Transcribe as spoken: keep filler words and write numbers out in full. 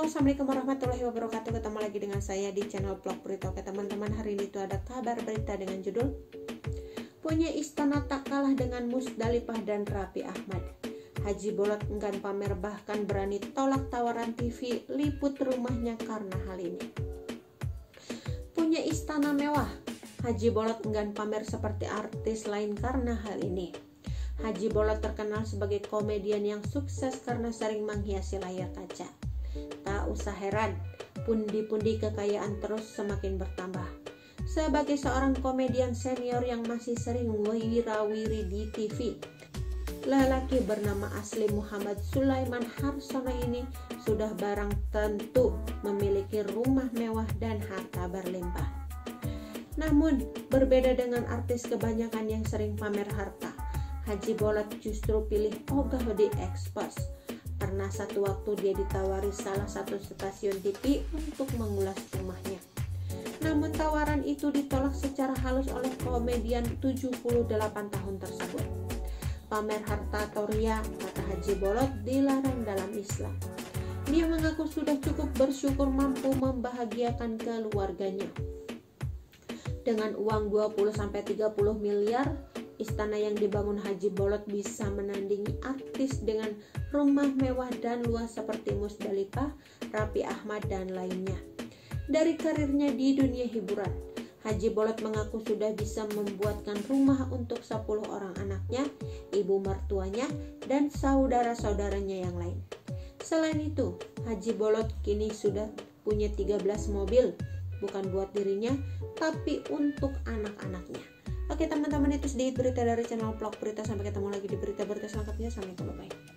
Assalamualaikum warahmatullahi wabarakatuh. Ketemu lagi dengan saya di channel Vlog Berita. Oke teman-teman, hari ini tuh ada kabar berita dengan judul punya istana tak kalah dengan Muzdalifah dan Raffi Ahmad. Haji Bolot enggan pamer, bahkan berani tolak tawaran T V liput rumahnya karena hal ini. Punya istana mewah, Haji Bolot enggan pamer seperti artis lain karena hal ini. Haji Bolot terkenal sebagai komedian yang sukses karena sering menghiasi layar kaca. Tak usah heran, pundi-pundi kekayaan terus semakin bertambah. Sebagai seorang komedian senior yang masih sering wirawiri di T V, lelaki bernama asli Muhammad Sulaiman Harsono ini sudah barang tentu memiliki rumah mewah dan harta berlimpah. Namun, berbeda dengan artis kebanyakan yang sering pamer harta, Haji Bolot justru pilih ogah di ekspos. Pernah satu waktu dia ditawari salah satu stasiun T V untuk mengulas rumahnya. Namun tawaran itu ditolak secara halus oleh komedian tujuh puluh delapan tahun tersebut. Pamer harta atau ria, kata Haji Bolot, dilarang dalam Islam. Dia mengaku sudah cukup bersyukur mampu membahagiakan keluarganya. Dengan uang dua puluh sampai tiga puluh miliar, istana yang dibangun Haji Bolot bisa menandingi artis dengan rumah mewah dan luas seperti Muzdalifah, Raffi Ahmad, dan lainnya. Dari karirnya di dunia hiburan, Haji Bolot mengaku sudah bisa membuatkan rumah untuk sepuluh orang anaknya, ibu mertuanya, dan saudara-saudaranya yang lain. Selain itu, Haji Bolot kini sudah punya tiga belas mobil, bukan buat dirinya, tapi untuk anak-anaknya. Oke teman-teman, itu sedikit berita dari channel Vlog Berita. Sampai ketemu lagi di berita-berita selanjutnya. Sampai jumpa, bye.